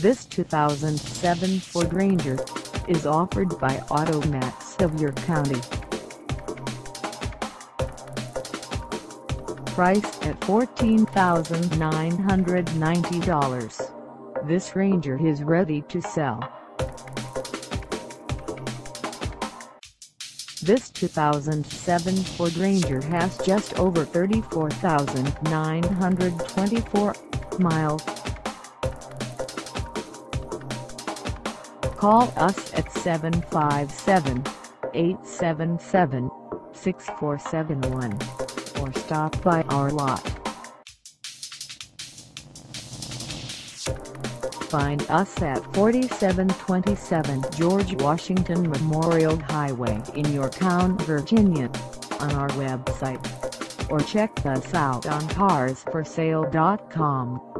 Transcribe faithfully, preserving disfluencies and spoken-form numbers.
This two thousand seven Ford Ranger is offered by AutoMax of York County. Priced at fourteen thousand nine hundred ninety dollars, this Ranger is ready to sell. This two thousand seven Ford Ranger has just over thirty-four thousand nine hundred twenty-four miles. Call us at seven five seven, eight seven seven, six four seven one or stop by our lot. Find us at forty-seven twenty-seven George Washington Memorial Highway in Yorktown, Virginia, on our website, or check us out on cars for sale dot com.